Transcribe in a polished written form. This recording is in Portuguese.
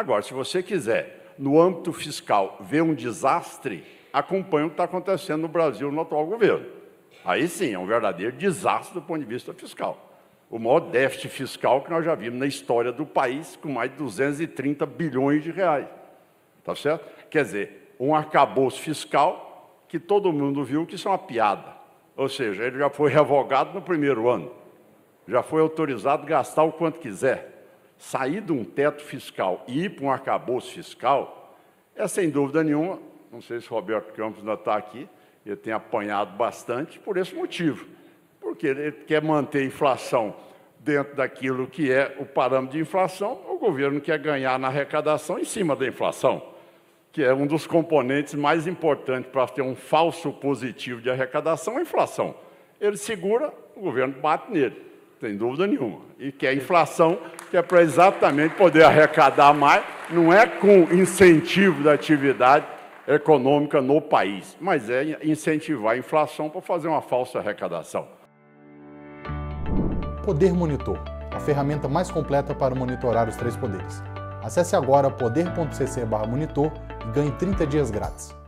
Agora, se você quiser, no âmbito fiscal, ver um desastre, acompanhe o que está acontecendo no Brasil no atual governo. Aí sim, é um verdadeiro desastre do ponto de vista fiscal. O maior déficit fiscal que nós já vimos na história do país, com mais de 230 bilhões de reais. Tá certo? Quer dizer, um arcabouço fiscal que todo mundo viu que isso é uma piada. Ou seja, ele já foi revogado no primeiro ano, já foi autorizado a gastar o quanto quiser. Sair de um teto fiscal e ir para um arcabouço fiscal é, sem dúvida nenhuma, não sei se o Roberto Campos ainda está aqui, ele tem apanhado bastante por esse motivo, porque ele quer manter a inflação dentro daquilo que é o parâmetro de inflação, o governo quer ganhar na arrecadação em cima da inflação, que é um dos componentes mais importantes para ter um falso positivo de arrecadação, a inflação. Ele segura, o governo bate nele, sem dúvida nenhuma, e quer inflação, que é para exatamente poder arrecadar mais, não é com incentivo da atividade econômica no país, mas é incentivar a inflação para fazer uma falsa arrecadação. Poder Monitor, a ferramenta mais completa para monitorar os três poderes. Acesse agora poder.cc/monitor e ganhe 30 dias grátis.